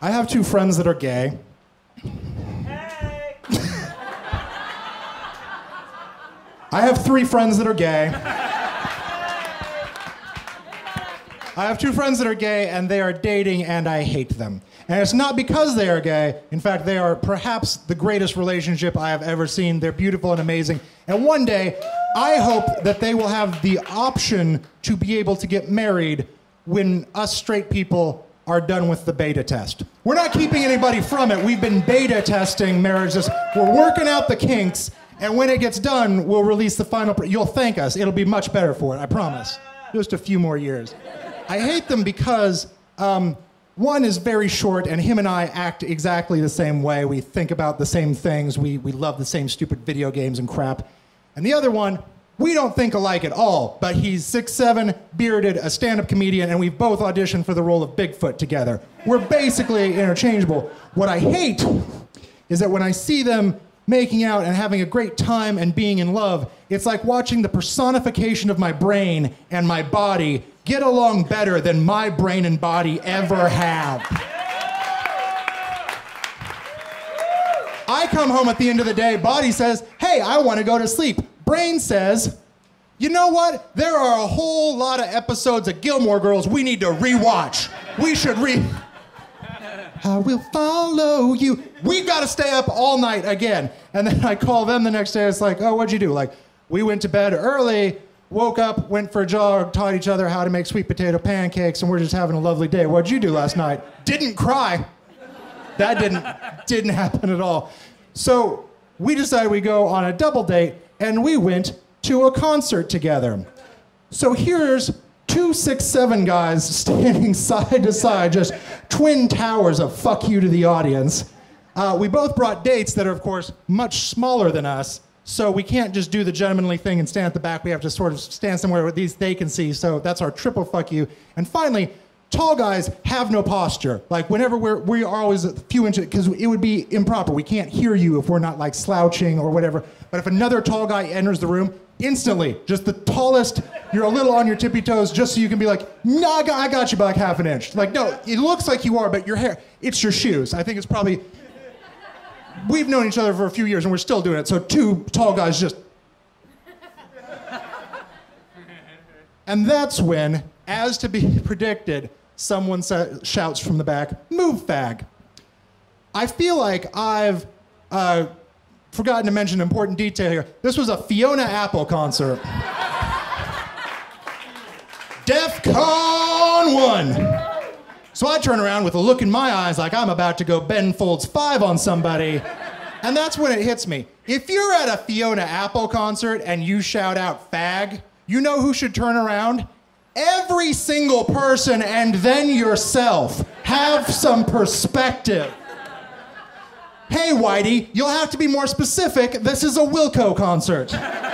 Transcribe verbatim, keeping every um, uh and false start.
I have two friends that are gay. Hey. I have three friends that are gay. I have two friends that are gay, and they are dating, and I hate them. And it's not because they are gay. In fact, they are perhaps the greatest relationship I have ever seen. They're beautiful and amazing. And one day, I hope that they will have the option to be able to get married when us straight people are done with the beta test. We're not keeping anybody from it. We've been beta testing marriages. We're working out the kinks, and when it gets done, we'll release the final... Pr- You'll thank us. It'll be much better for it, I promise. Just a few more years. I hate them because um, one is very short, and him and I act exactly the same way. We think about the same things. We, we love the same stupid video games and crap. And the other one, we don't think alike at all, but he's six seven, bearded, a stand-up comedian, and we've both auditioned for the role of Bigfoot together. We're basically interchangeable. What I hate is that when I see them making out and having a great time and being in love, it's like watching the personification of my brain and my body get along better than my brain and body ever have. I come home at the end of the day, body says, hey, I want to go to sleep. Brain says, you know what? There are a whole lot of episodes of Gilmore Girls we need to rewatch. We should re... I will follow you. We've got to stay up all night again. And then I call them the next day. It's like, oh, what'd you do? Like, we went to bed early, woke up, went for a jog, taught each other how to make sweet potato pancakes, and we're just having a lovely day. What'd you do last night? Didn't cry. That didn't, didn't happen at all. So we decided we go on a double date, and we went to a concert together. So here's two six seven guys standing side to side, just twin towers of fuck you to the audience. Uh, we both brought dates that are, of course, much smaller than us, so we can't just do the gentlemanly thing and stand at the back. We have to sort of stand somewhere where these they can see, so that's our triple fuck you. And finally, tall guys have no posture. Like, whenever we're, we are always a few inches, because it would be improper. We can't hear you if we're not, like, slouching or whatever. But if another tall guy enters the room, instantly, just the tallest, you're a little on your tippy toes, just so you can be like, no, I got, I got you by like half an inch. Like, no, it looks like you are, but your hair, it's your shoes. I think it's probably, we've known each other for a few years, and we're still doing it. So two tall guys just. And that's when, as to be predicted, someone sa- shouts from the back, move, fag. I feel like I've uh, forgotten to mention an important detail here. This was a Fiona Apple concert. DEFCON one. So I turn around with a look in my eyes like I'm about to go Ben Folds five on somebody. And that's when it hits me. If you're at a Fiona Apple concert and you shout out fag, you know who should turn around? Every single person and then yourself. Have some perspective. Hey, Whitey, you'll have to be more specific. This is a Wilco concert.